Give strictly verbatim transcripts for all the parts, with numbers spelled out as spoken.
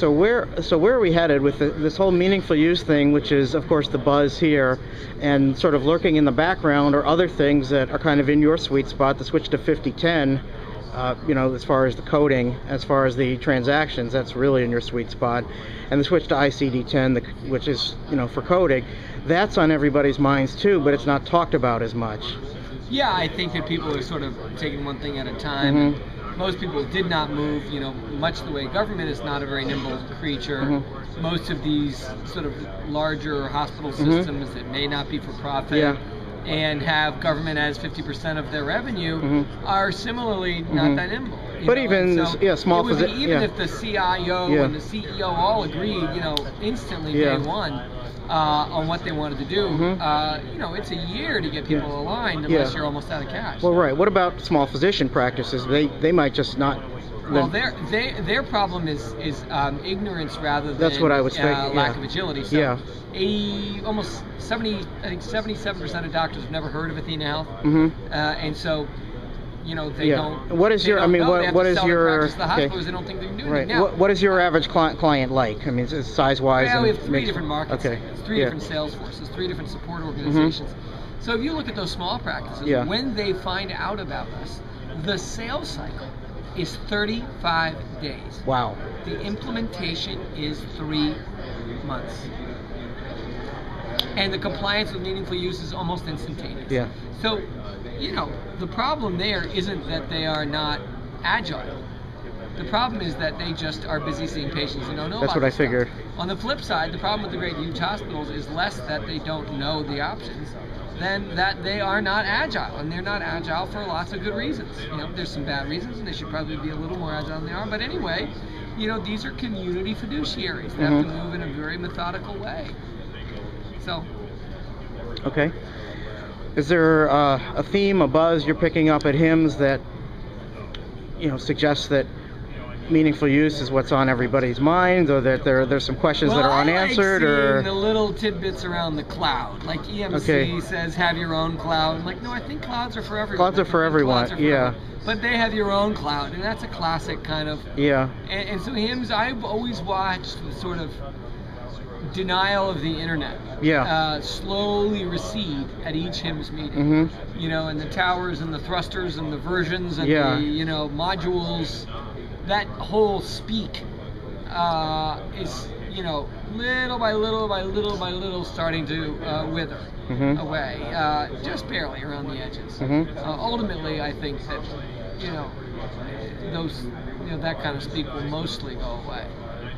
so where so where are we headed with the, this whole meaningful use thing, which is of course the buzz here, and sort of lurking in the background are other things that are kind of in your sweet spot, the switch to fifty ten, uh, you know, as far as the coding, as far as the transactions, that's really in your sweet spot, and the switch to I C D ten, the, which is, you know, for coding, that's on everybody's minds too, but it's not talked about as much. Yeah, I think that people are sort of taking one thing at a time. Mm-hmm. Most people did not move, you know, much the way government is not a very nimble creature. Mm-hmm. Most of these sort of larger hospital systems mm-hmm. that may not be for profit yeah. and have government as fifty percent of their revenue mm-hmm. are similarly not mm-hmm. that nimble. But know? even, so yeah, small positions. Even yeah. if the C I O yeah. and the C E O all agreed, you know, instantly yeah. day one uh, on what they wanted to do, mm-hmm. uh, you know, it's a year to get people yeah. aligned unless yeah. you're almost out of cash. Well, right. What about small physician practices? They they might just not. Well, their they, their problem is is um, ignorance rather than that's what I would uh, say, yeah. lack of agility. So yeah. a almost seventy, I think seventy-seven percent of doctors have never heard of athenahealth, mm-hmm. uh, and so. You know, they yeah. don't. What is your? I mean, what, what is your? The okay. they don't think they can do right. now, what, what is your average client, client like? I mean, size-wise. Yeah, we have three different markets. Okay. Segments, three yeah. different sales forces. Three different support organizations. Mm-hmm. So if you look at those small practices, yeah. when they find out about us, the sales cycle is thirty-five days. Wow. The implementation is three months. And the compliance with meaningful use is almost instantaneous. Yeah. So, you know, the problem there isn't that they are not agile. The problem is that they just are busy seeing patients and don't know about it. That's what I figured. On the flip side, the problem with the great huge hospitals is less that they don't know the options than that they are not agile, and they're not agile for lots of good reasons. You know, there's some bad reasons, and they should probably be a little more agile than they are, but anyway, you know, these are community fiduciaries that mm-hmm. have to move in a very methodical way. So. Okay. Is there uh, a theme, a buzz you're picking up at HIMSS that, you know, suggests that meaningful use is what's on everybody's mind, or that there there's some questions well, that are unanswered? I like seeing or the little tidbits around the cloud, like E M C okay. says, have your own cloud. I'm like, no, I think clouds are for everyone. Clouds are for everyone. Clouds are for yeah. everyone. But they have your own cloud, and that's a classic kind of. Yeah. And, and so HIMSS, I've always watched sort of. Denial of the internet yeah. uh, slowly recede at each HIMSS meeting. Mm-hmm. You know, and the towers and the thrusters and the versions and yeah. the, you know, modules, that whole speak uh, is, you know, little by little by little by little starting to uh, wither mm-hmm. away, uh, just barely around the edges. Mm-hmm. uh, ultimately, I think that, you know, those, you know, that kind of speak will mostly go away.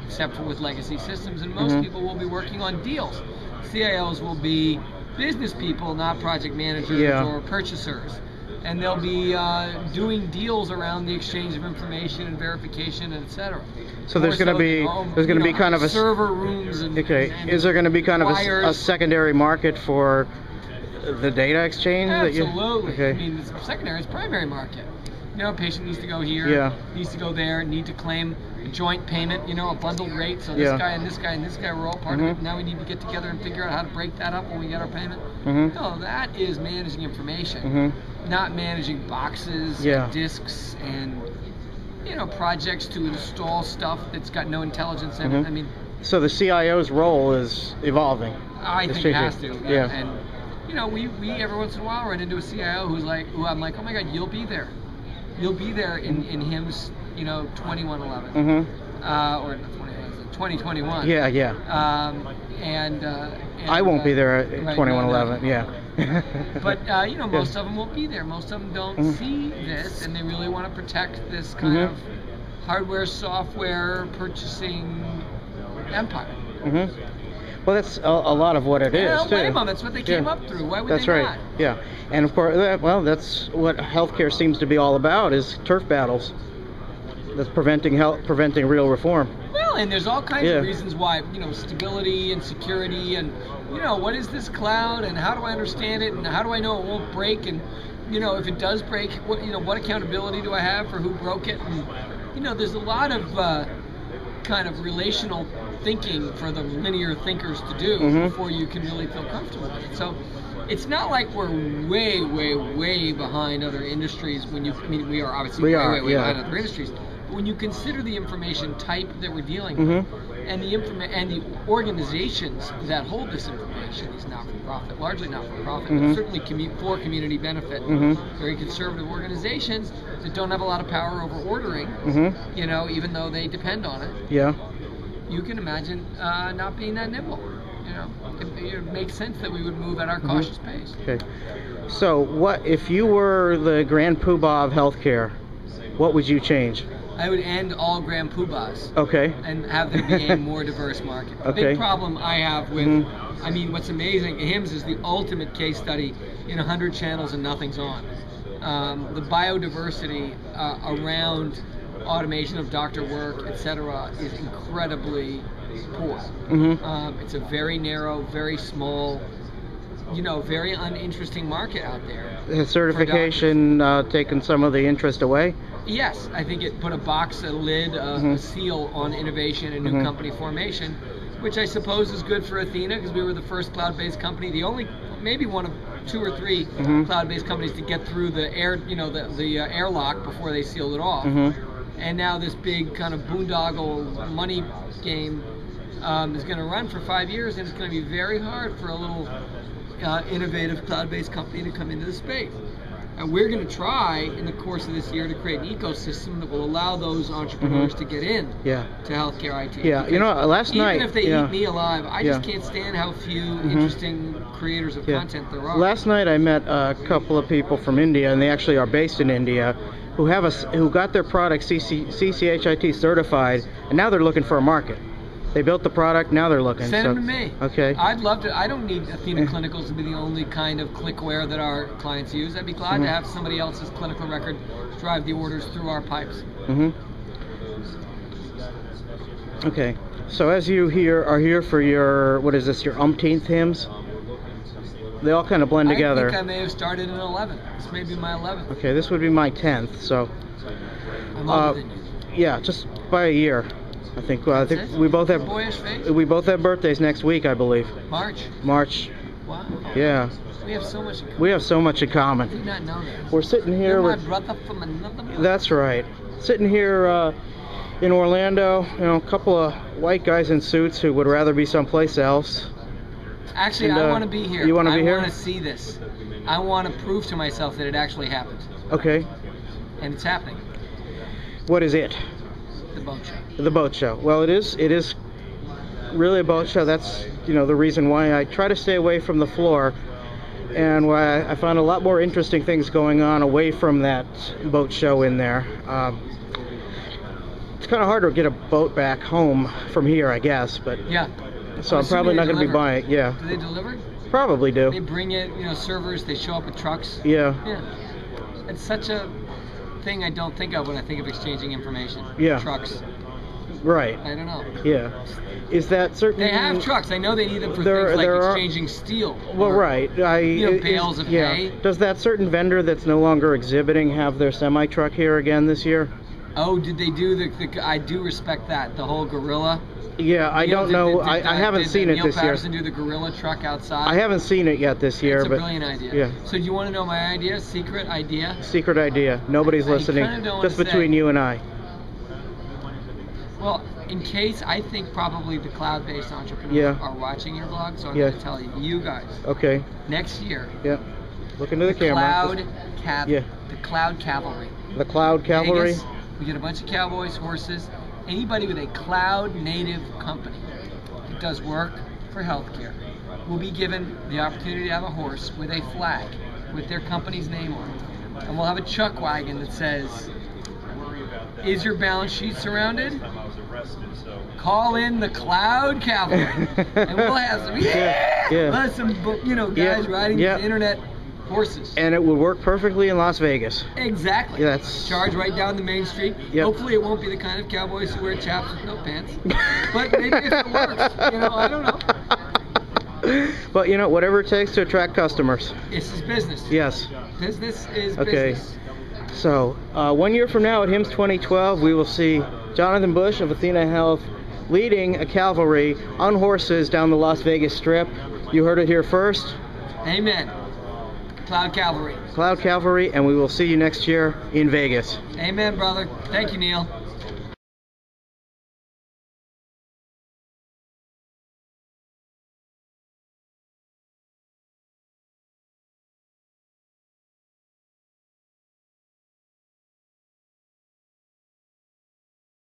Except with legacy systems, and most mm-hmm. people will be working on deals. C I Os will be business people, not project managers yeah. or purchasers, and they'll be uh, doing deals around the exchange of information and verification, and et cetera. So there's going to so be um, there's going to be know, kind of a server rooms. And, okay, and is there going to be kind of a, a secondary market for the data exchange? Absolutely. That you, okay. I mean, it's secondary is primary market. You know, a patient needs to go here, yeah. needs to go there, need to claim a joint payment, you know, a bundled rate. So this yeah. guy and this guy and this guy, we're all part mm-hmm. of it. Now we need to get together and figure out how to break that up when we get our payment. Mm-hmm. No, that is managing information, mm-hmm. not managing boxes, yeah. and disks, and, you know, projects to install stuff that's got no intelligence in mm-hmm. it. I mean, so the C I O's role is evolving. I it's think it has to. Yeah. And, and, you know, we, we every once in a while run into a C I O who's like, who I'm like, oh my God, you'll be there. You'll be there in, in HIMSS, you know, twenty-one eleven, mm-hmm. uh, or not twenty twenty-one. Yeah, yeah. Um, and, uh, and I won't uh, be there at right, twenty-one eleven, no, no. yeah. But, uh, you know, most yeah. of them won't be there. Most of them don't mm-hmm. see this, and they really want to protect this kind mm-hmm. of hardware, software, purchasing empire. Mm-hmm. Well, that's a, a lot of what it yeah, is, too. Blame them. That's what they came yeah. up through. Why would that's they right. not? That's right, yeah. And, of course, well, that's what healthcare seems to be all about, is turf battles. That's preventing health, preventing real reform. Well, and there's all kinds yeah. of reasons why, you know, stability and security and, you know, what is this cloud and how do I understand it and how do I know it won't break and, you know, if it does break, what, you know, what accountability do I have for who broke it? And, you know, there's a lot of uh, kind of relational thinking for the linear thinkers to do mm-hmm. before you can really feel comfortable with it. So it's not like we're way, way, way behind other industries when you, I mean, we are obviously we way, are, way, way yeah. behind other industries. when you consider the information type that we're dealing with, mm-hmm. and the informa- and the organizations that hold this information, these not-for-profit, largely not-for-profit, mm-hmm. but certainly commu- for community benefit, mm-hmm. very conservative organizations that don't have a lot of power over ordering, mm-hmm. you know, even though they depend on it. Yeah. You can imagine uh, not being that nimble. You know, it, it makes sense that we would move at our cautious mm-hmm. pace. Okay. So, what if you were the grand poobah of healthcare? What would you change? I would end all grand poobahs. Okay. And have there be a more diverse market. The okay. big problem I have with, mm-hmm. I mean, what's amazing, HIMSS is the ultimate case study in one hundred channels and nothing's on. Um, the biodiversity uh, around automation of doctor work, et cetera, is incredibly poor. Mm-hmm. Um, it's a very narrow, very small, you know, very uninteresting market out there. Has certification uh, taken some of the interest away? Yes, I think it put a box, a lid, a, mm-hmm. a seal on innovation and new mm-hmm. company formation, which I suppose is good for Athena because we were the first cloud-based company, the only, maybe one of two or three mm-hmm. cloud-based companies to get through the air, you know, the, the uh, airlock before they sealed it off. Mm-hmm. And now this big kind of boondoggle money game um, is going to run for five years, and it's going to be very hard for a little uh, innovative cloud-based company to come into the space. And we're going to try in the course of this year to create an ecosystem that will allow those entrepreneurs mm-hmm. to get in yeah. to healthcare I T. Yeah, you know, last even night... Even if they yeah. eat me alive, I yeah. just can't stand how few mm-hmm. interesting creators of yeah. content there are. Last night I met a couple of people from India, and they actually are based in India, who have a, who got their product C C, C C H I T certified, and now they're looking for a market. They built the product, now they're looking. Send so, them to me. Okay. I'd love to. I don't need Athena Clinicals to be the only kind of clickware that our clients use. I'd be glad mm-hmm. to have somebody else's clinical record drive the orders through our pipes. Mm-hmm. Okay. So as you here are here for your, what is this, your umpteenth HIMSS? They all kind of blend I together. I think I may have started in eleven. This may be my eleventh. Okay, this would be my tenth, so. I'm older uh, than you. Yeah, just by a year. I think well, I think we both have boyish face. We both have birthdays next week, I believe. March. March. Wow. Yeah. We have so much in common. We have so much in common. I did not know that. We're sitting here. You're my with, brother from another brother. That's right. Sitting here uh, in Orlando, you know, a couple of white guys in suits who would rather be someplace else. Actually, and, uh, I want to be here. You want to be I here? I want to see this. I want to prove to myself that it actually happened. Okay. And it's happening. What is it? The boat show. The boat show. Well, it is. It is really a boat show. That's, you know, the reason why I try to stay away from the floor, and why I found a lot more interesting things going on away from that boat show in there. Um, it's kind of hard to get a boat back home from here, I guess. But yeah. So I'm, I'm probably not going to be buying. Yeah. Do they deliver? Probably do. They bring it. You know, servers. They show up with trucks. Yeah. Yeah. It's such a thing I don't think of when I think of exchanging information. Yeah. Trucks. Right. I don't know. Yeah. Is that certain? They have trucks. I know they need them for there, things like are, exchanging steel. Well, or, right. I, you know, it, bales is, of yeah. hay. Does that certain vendor that's no longer exhibiting have their semi truck here again this year? Oh, did they do the? the I do respect that. The whole gorilla. Yeah, I don't know. I haven't seen it this year. Neil Patterson do the gorilla truck outside? I haven't seen it yet this year. It's a brilliant idea. Yeah. So do you want to know my idea? Secret idea? Secret idea. Nobody's listening. Just between you and I. Well, in case, I think probably the cloud-based entrepreneurs are watching your blog, so I'm going to tell you, you guys. Okay. Next year. Yeah. Look into the camera. Yeah. The Cloud Cavalry. The Cloud Cavalry. We get a bunch of cowboys, horses. Anybody with a cloud-native company that does work for healthcare will be given the opportunity to have a horse with a flag with their company's name on it. And we'll have a chuck wagon that says, is your balance sheet surrounded? Call in the Cloud Cavalry. And we'll have some, yeah! yeah. We'll have some, you know, guys yeah. riding yeah. the internet horses. And it would work perfectly in Las Vegas. Exactly. Yeah, that's... Charge right down the main street. Yep. Hopefully it won't be the kind of cowboys who wear chaps with no pants. But maybe if it works, you know, I don't know. But, you know, whatever it takes to attract customers. This is business. Yes. Business is okay. business. Okay. So, uh, one year from now at HIMSS twenty twelve, we will see Jonathan Bush of Athena Health leading a cavalry on horses down the Las Vegas Strip. You heard it here first. Amen. Cloud Cavalry. Cloud Cavalry, and we will see you next year in Vegas. Amen, brother. Thank you, Neil.